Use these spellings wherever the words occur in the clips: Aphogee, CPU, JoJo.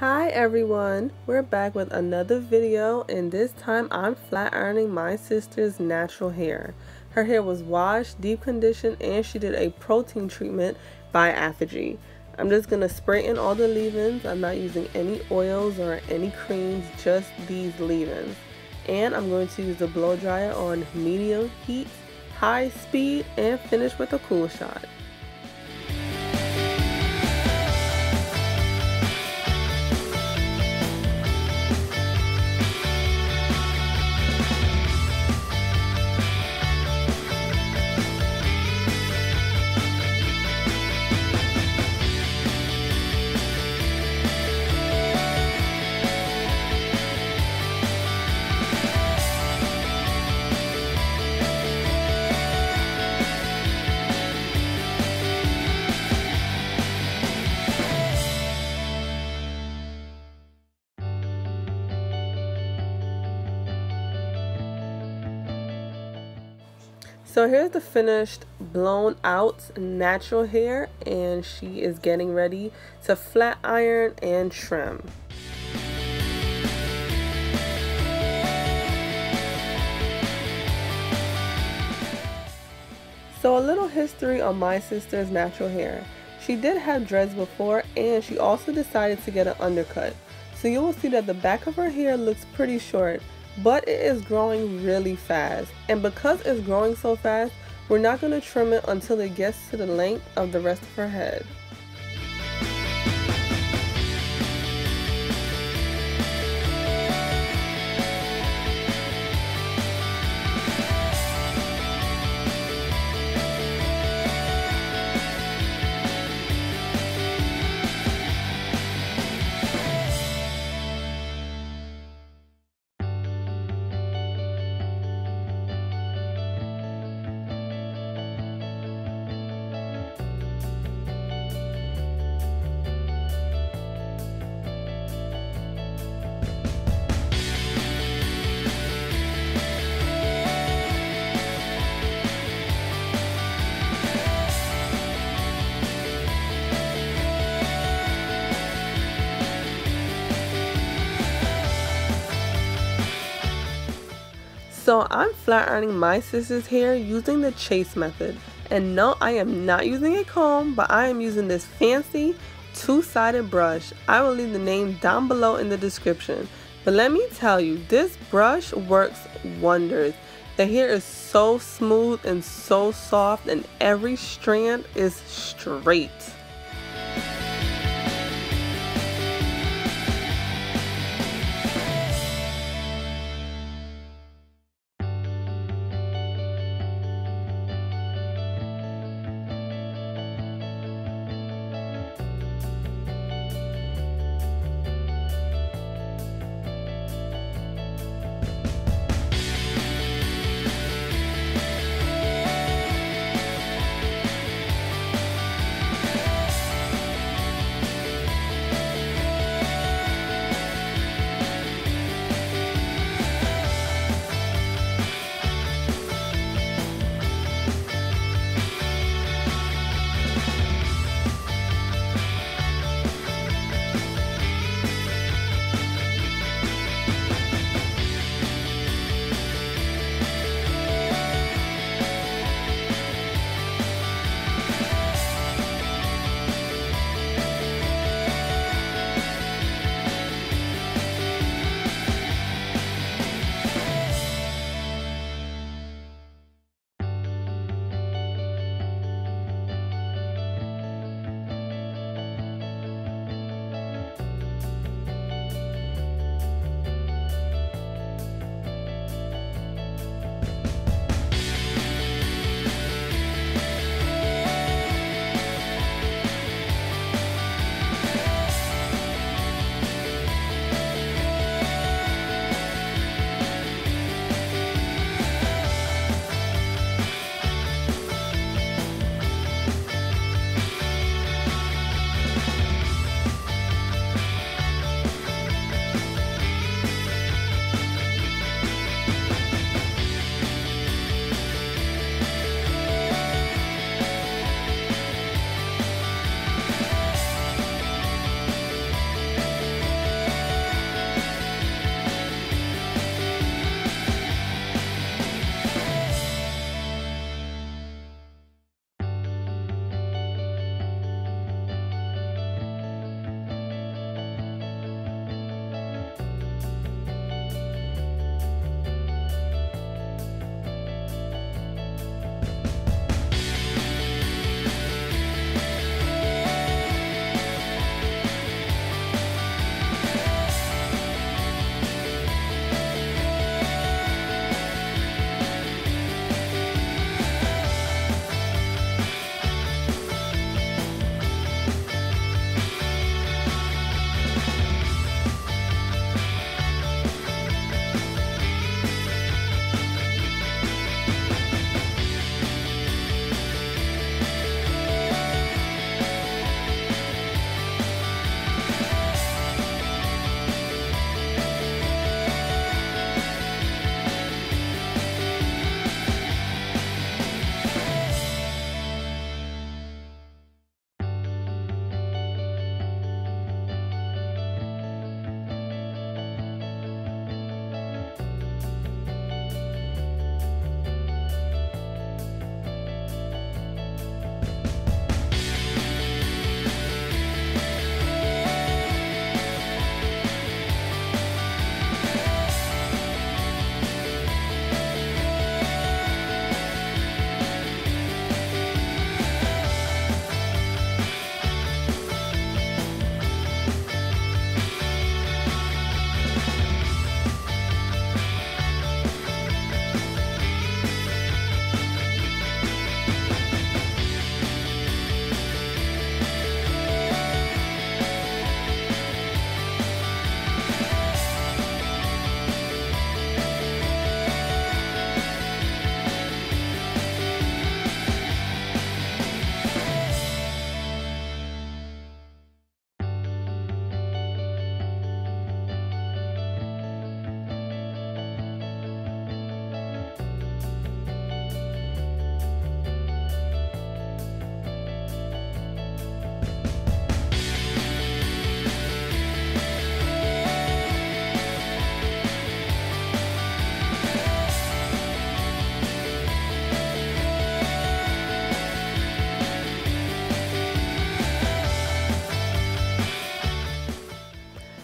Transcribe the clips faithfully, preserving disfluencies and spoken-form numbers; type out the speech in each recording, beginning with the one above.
Hi everyone, we're back with another video, and this time I'm flat ironing my sister's natural hair. Her hair was washed, deep conditioned, and she did a protein treatment by Aphogee. I'm just gonna spray in all the leave-ins. I'm not using any oils or any creams, just these leave-ins. And I'm going to use the blow dryer on medium heat, high speed, and finish with a cool shot. So here's the finished blown out natural hair, and she is getting ready to flat iron and trim. So a little history on my sister's natural hair. She did have dreads before, and she also decided to get an undercut. So you will see that the back of her hair looks pretty short, but it is growing really fast, and because it's growing so fast, we're not going to trim it until it gets to the length of the rest of her head. So I'm flat ironing my sister's hair using the chase method. And no, I am not using a comb, but I am using this fancy two-sided brush. I will leave the name down below in the description. But let me tell you, this brush works wonders. The hair is so smooth and so soft, and every strand is straight.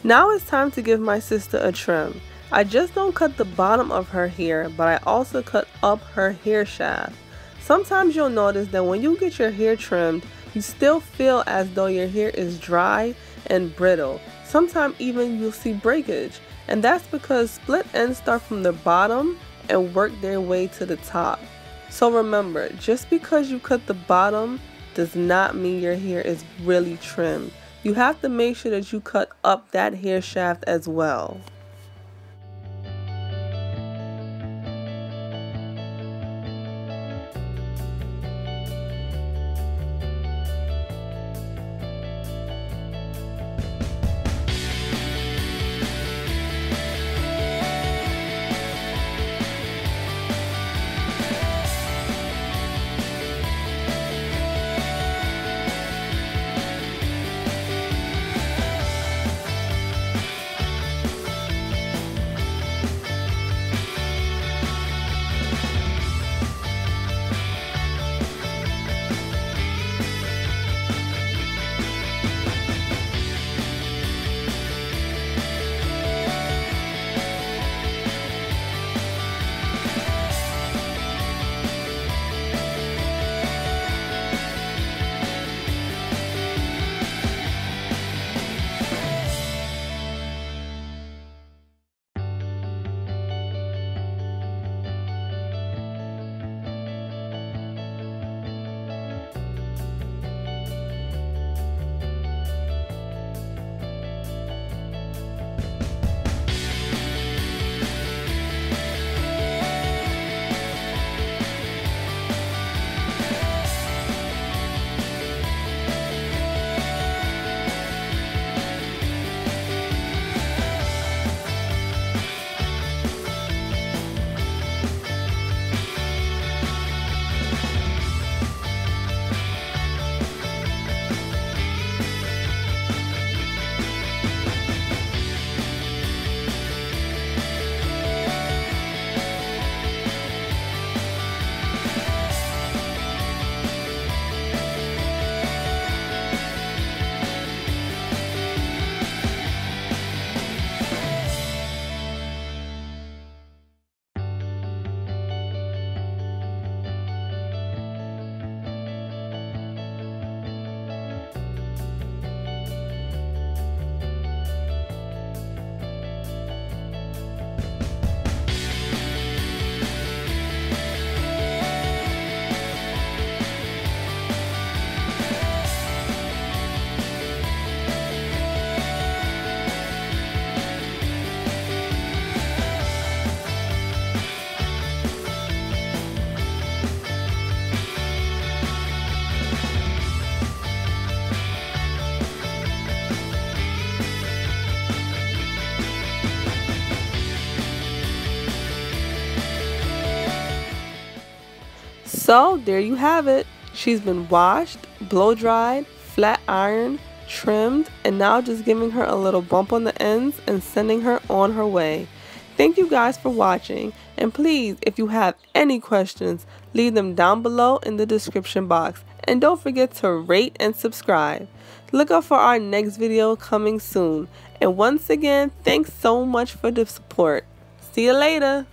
Now it's time to give my sister a trim. I just don't cut the bottom of her hair, but I also cut up her hair shaft. Sometimes you'll notice that when you get your hair trimmed, you still feel as though your hair is dry and brittle. Sometimes even you'll see breakage, and that's because split ends start from the bottom and work their way to the top. So remember, just because you cut the bottom does not mean your hair is really trimmed. You have to make sure that you cut up that hair shaft as well. So there you have it. She's been washed, blow dried, flat ironed, trimmed, and now just giving her a little bump on the ends and sending her on her way. Thank you guys for watching, and please, if you have any questions, leave them down below in the description box, and don't forget to rate and subscribe. Look out for our next video coming soon, and once again, thanks so much for the support. See you later.